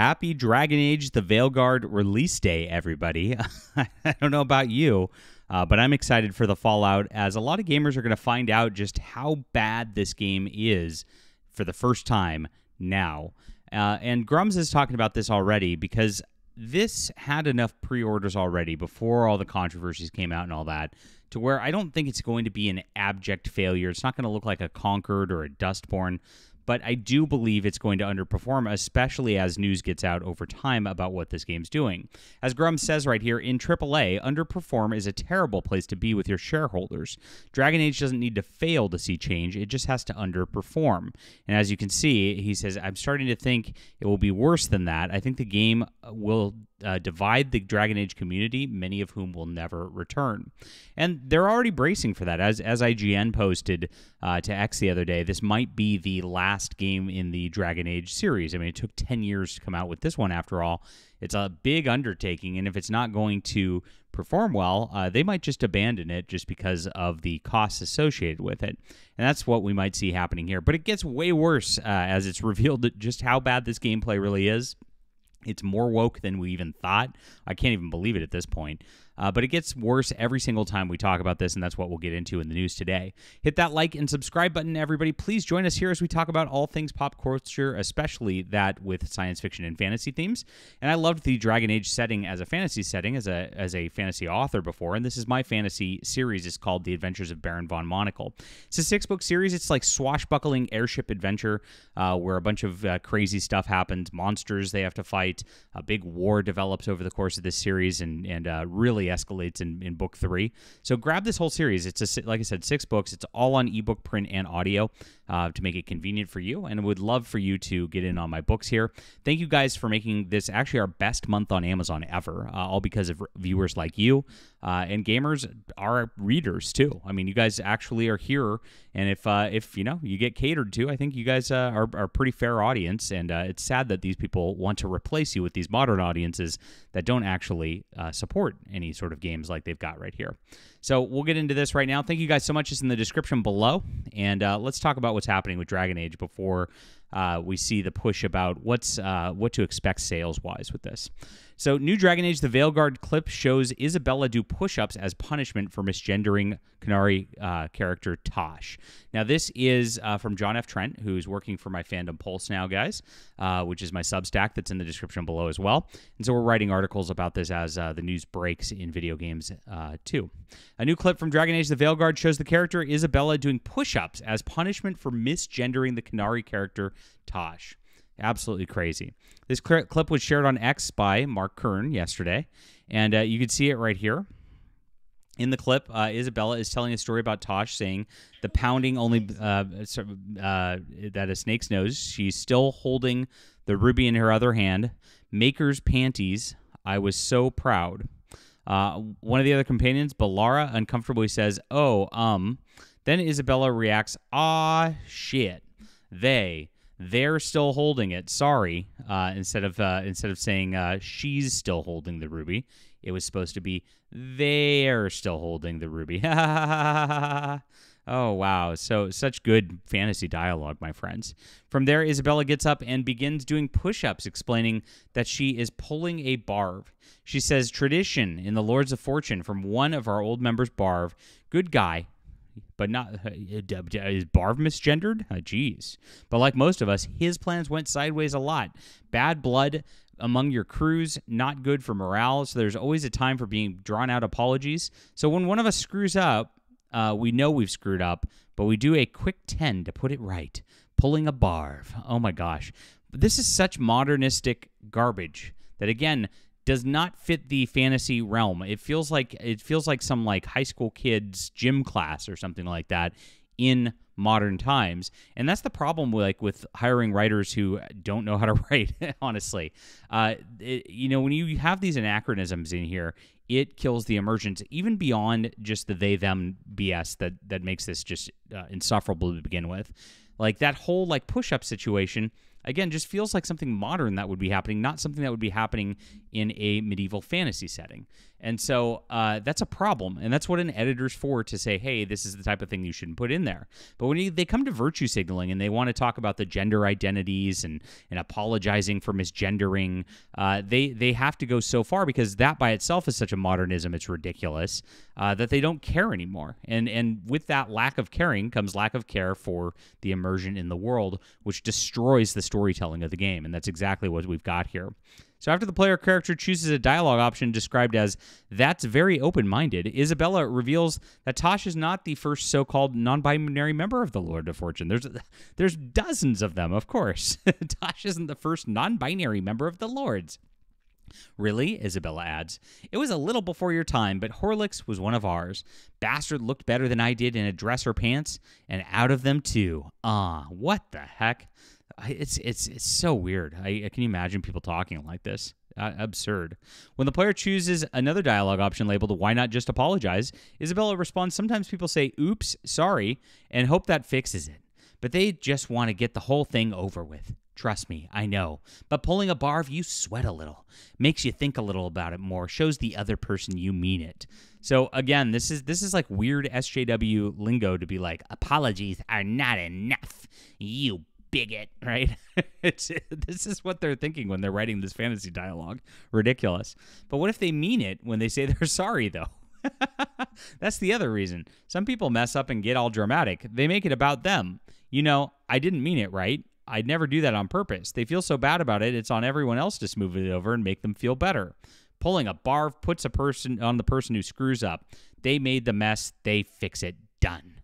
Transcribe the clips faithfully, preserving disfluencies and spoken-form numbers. Happy Dragon Age: The Veilguard release day, everybody. I don't know about you, uh, but I'm excited for the fallout, as a lot of gamers are going to find out just how bad this game is for the first time now. Uh, and Grums is talking about this already, because this had enough pre-orders already before all the controversies came out and all that, to where I don't think it's going to be an abject failure. It's not going to look like a Concord or a Dustborn, but I do believe it's going to underperform, especially as news gets out over time about what this game's doing. As Grum says right here, in triple A, underperform is a terrible place to be with your shareholders. Dragon Age doesn't need to fail to see change. It just has to underperform. And as you can see, he says, I'm starting to think it will be worse than that. I think the game will Uh, divide the Dragon Age community, many of whom will never return. And they're already bracing for that. As as I G N posted uh, to X the other day, this might be the last game in the Dragon Age series. I mean, it took ten years to come out with this one, after all. It's a big undertaking, and if it's not going to perform well, uh, they might just abandon it just because of the costs associated with it. And that's what we might see happening here. But it gets way worse uh, as it's revealed that just how bad this gameplay really is. It's more woke than we even thought. I can't even believe it at this point. Uh, but it gets worse every single time we talk about this, and that's what we'll get into in the news today. Hit that like and subscribe button, everybody. Please join us here as we talk about all things pop culture, especially that with science fiction and fantasy themes. And I loved the Dragon Age setting as a fantasy setting, as a as a fantasy author before, and this is my fantasy series. It's called The Adventures of Baron Von Monocle. It's a six-book series. It's like swashbuckling airship adventure uh, where a bunch of uh, crazy stuff happens, monsters they have to fight, a big war develops over the course of this series, and, and uh, really escalates in, in book three. So grab this whole series. It's a, like I said, six books. It's all on ebook, print, and audio uh, to make it convenient for you. And I would love for you to get in on my books here. Thank you guys for making this actually our best month on Amazon ever, uh, all because of viewers like you. Uh, and gamers are readers too. I mean, you guys actually are here. And if, uh, if you know, you get catered to, I think you guys uh, are, are a pretty fair audience. And uh, it's sad that these people want to replace you with these modern audiences that don't actually uh, support any sort of games like they've got right here. So we'll get into this right now. Thank you guys so much. It's in the description below. And uh, let's talk about what's happening with Dragon Age before uh, we see the push about what's uh, what to expect sales-wise with this. So new Dragon Age: The Veilguard clip shows Isabella do push-ups as punishment for misgendering Qunari uh, character Tosh. Now this is uh, from John F. Trent, who's working for my Fandom Pulse now, guys, uh, which is my Substack that's in the description below as well. And so we're writing articles about this as uh, the news breaks in video games uh, too. A new clip from Dragon Age: The Veilguard shows the character Isabella doing push-ups as punishment for misgendering the Qunari character Tosh. Absolutely crazy. This clip was shared on X by Mark Kern yesterday, and uh, you can see it right here. In the clip, uh, Isabella is telling a story about Tosh, saying the pounding only uh, uh, that a snake's nose. She's still holding the ruby in her other hand. Maker's panties. I was so proud. Uh, one of the other companions, Ballara, uncomfortably says, "Oh, um." Then Isabella reacts, "Ah, shit. They, they're still holding it. Sorry." Uh, instead of uh, instead of saying uh, she's still holding the ruby, it was supposed to be they're still holding the ruby. Oh, wow. So such good fantasy dialogue, my friends. From there, Isabella gets up and begins doing push-ups, explaining that she is pulling a barv. She says, "Tradition in the Lords of Fortune from one of our old members, Barv. Good guy, but not... Uh, is Barv misgendered? Uh, geez. But like most of us, his plans went sideways a lot. Bad blood among your crews, not good for morale, so there's always a time for being drawn-out apologies. So when one of us screws up, Uh, we know we've screwed up, but we do a quick ten to put it right. Pulling a barv." Oh my gosh. This is such modernistic garbage that, again, does not fit the fantasy realm. It feels like it feels like some like high school kids gym class or something like that in modern times. And that's the problem with, like, with hiring writers who don't know how to write, honestly. Uh, it, you know, when you have these anachronisms in here, it kills the emergence, even beyond just the they-them B S that, that makes this just uh, insufferable to begin with. Like, that whole, like, push-up situation, again, just feels like something modern that would be happening, not something that would be happening in a medieval fantasy setting. And so uh, that's a problem, and that's what an editor's for, to say, hey, this is the type of thing you shouldn't put in there. But when you, they come to virtue signaling and they want to talk about the gender identities and, and apologizing for misgendering, uh, they, they have to go so far, because that by itself is such a modernism, it's ridiculous, uh, that they don't care anymore. And, and with that lack of caring comes lack of care for the immersion in the world, which destroys the storytelling of the game, and that's exactly what we've got here. So after the player character chooses a dialogue option described as, that's very open-minded, Isabella reveals that Tosh is not the first so-called non-binary member of the Lord of Fortune. There's there's dozens of them, of course. Tosh isn't the first non-binary member of the Lords. Really, Isabella adds. It was a little before your time, but Horlicks was one of ours. Bastard looked better than I did in a dress or pants, and out of them too. Ah, what the heck? It's it's it's so weird. I, I can imagine people talking like this. Uh, absurd. When the player chooses another dialogue option labeled "Why not just apologize?" Isabella responds, "Sometimes people say, 'Oops, sorry,' and hope that fixes it. But they just want to get the whole thing over with. Trust me, I know. But pulling a barf, you sweat a little. Makes you think a little about it more. Shows the other person you mean it." So again, this is this is like weird S J W lingo to be like, apologies are not enough. You bigot, right? It's, this is what they're thinking when they're writing this fantasy dialogue. Ridiculous. But what if they mean it when they say they're sorry, though? That's the other reason. Some people mess up and get all dramatic. They make it about them. You know, I didn't mean it right. I'd never do that on purpose. They feel so bad about it, it's on everyone else to smooth it over and make them feel better. Pulling a barf puts a person on the person who screws up. They made the mess. They fix it. Done.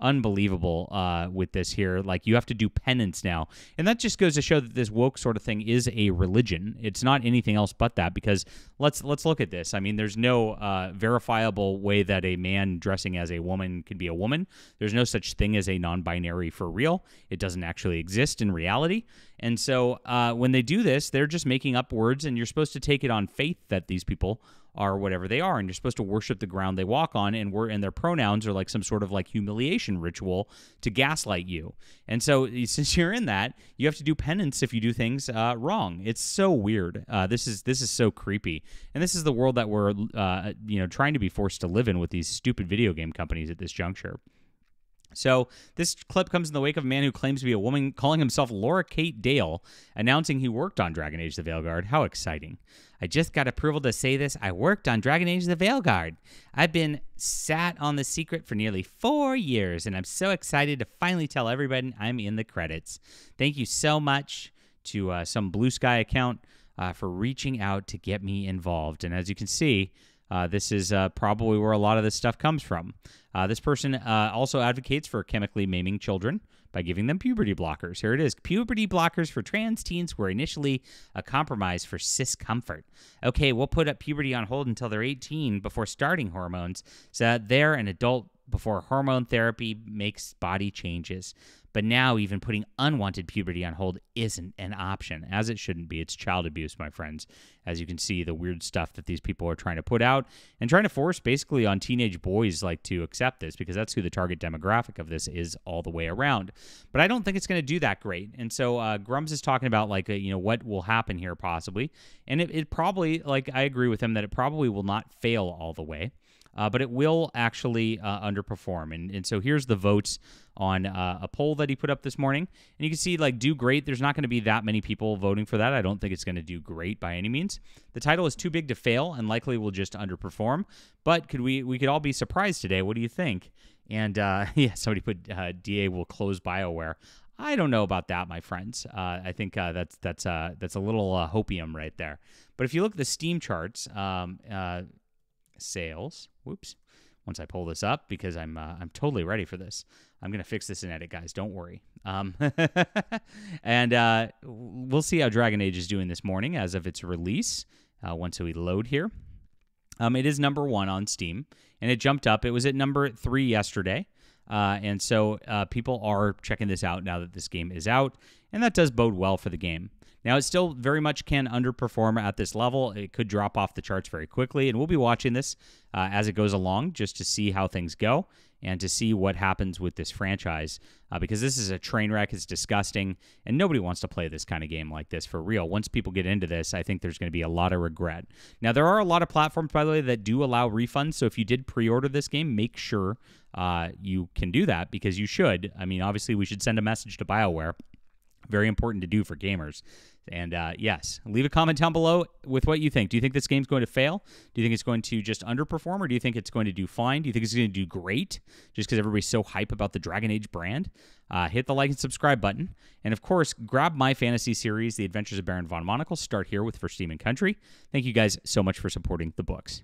Unbelievable uh, with this here. Like, you have to do penance now. And that just goes to show that this woke sort of thing is a religion. It's not anything else but that, because let's let's look at this. I mean, there's no uh, verifiable way that a man dressing as a woman could be a woman. There's no such thing as a non-binary for real. It doesn't actually exist in reality. And so uh, when they do this, they're just making up words, and you're supposed to take it on faith that these people are whatever they are, and you're supposed to worship the ground they walk on, and we're, and their pronouns are like some sort of like humiliation ritual to gaslight you. And so since you're in that, you have to do penance if you do things uh, wrong. It's so weird. Uh, this is this is so creepy, and this is the world that we're uh, you know trying to be forced to live in with these stupid video game companies at this juncture. So this clip comes in the wake of a man who claims to be a woman calling himself Laura Kate Dale, announcing he worked on Dragon Age: The Veilguard. How exciting. I just got approval to say this. I worked on Dragon Age: The Veilguard. I've been sat on the secret for nearly four years, and I'm so excited to finally tell everybody I'm in the credits. Thank you so much to uh, some Blue Sky account uh, for reaching out to get me involved. And as you can see, Uh, this is uh, probably where a lot of this stuff comes from. Uh, this person uh, also advocates for chemically maiming children by giving them puberty blockers. Here it is. Puberty blockers for trans teens were initially a compromise for cis comfort. Okay, we'll put up puberty on hold until they're eighteen before starting hormones, so that they're an adult before hormone therapy makes body changes. But now even putting unwanted puberty on hold isn't an option, as it shouldn't be. It's child abuse, my friends. As you can see, the weird stuff that these people are trying to put out and trying to force basically on teenage boys like to accept this, because that's who the target demographic of this is all the way around. But I don't think it's going to do that great. And so uh, Grums is talking about like, uh, you know, what will happen here possibly. And it, it probably, like I agree with him that it probably will not fail all the way. Uh, but it will actually uh, underperform. And, and so here's the votes on uh, a poll that he put up this morning. And you can see, like, do great. There's not going to be that many people voting for that. I don't think it's going to do great by any means. The title is too big to fail and likely will just underperform. But could we we could all be surprised today. What do you think? And, uh, yeah, somebody put uh, D A will close BioWare. I don't know about that, my friends. Uh, I think uh, that's that's uh, that's a little uh, hopium right there. But if you look at the Steam charts, um, uh, sales... Whoops. Once I pull this up, because I'm uh, I'm totally ready for this. I'm going to fix this in edit, guys. Don't worry. Um, and uh, we'll see how Dragon Age is doing this morning as of its release uh, once we load here. Um, it is number one on Steam, and it jumped up. It was at number three yesterday. Uh, and so uh, people are checking this out now that this game is out, and that does bode well for the game. Now, it still very much can underperform at this level. It could drop off the charts very quickly, and we'll be watching this uh, as it goes along just to see how things go and to see what happens with this franchise, uh, because this is a train wreck. It's disgusting, and nobody wants to play this kind of game like this for real. Once people get into this, I think there's going to be a lot of regret. Now, there are a lot of platforms, by the way, that do allow refunds, so if you did pre-order this game, make sure uh, you can do that, because you should. I mean, obviously, we should send a message to BioWare. Very important to do for gamers. And uh, yes, leave a comment down below with what you think. Do you think this game's going to fail? Do you think it's going to just underperform, or do you think it's going to do fine? Do you think it's going to do great just because everybody's so hype about the Dragon Age brand? Uh, hit the like and subscribe button. And of course, grab my fantasy series, The Adventures of Baron Von Monocle. Start here with For Steam and Country. Thank you guys so much for supporting the books.